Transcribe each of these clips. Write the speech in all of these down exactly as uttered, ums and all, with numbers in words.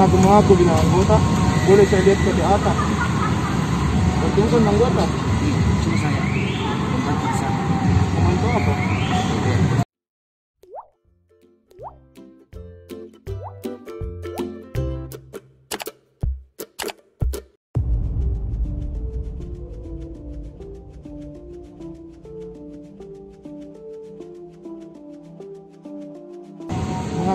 Mga gumawa ko ginawang gota. Boleh saya lihat ke atas. Bertungkol ng gota. Cuma saya. Kumanto apa? Mga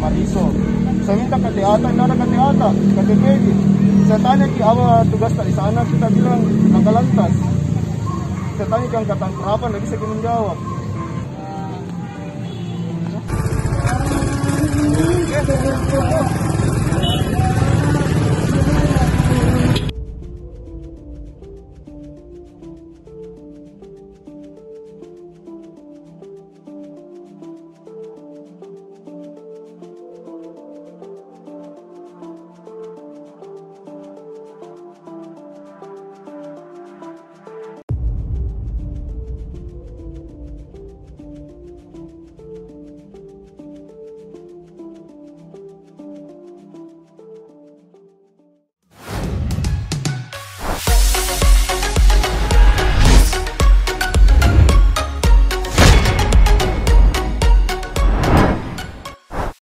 Mariso. Saya minta kata-kata, nara kata-kata, kata-kata. Saya tanya ki, awal tugas tadi sana kita bilang nakalantas. Saya tanya ki angkatan berapa, lagi saya menjawab. Thank you.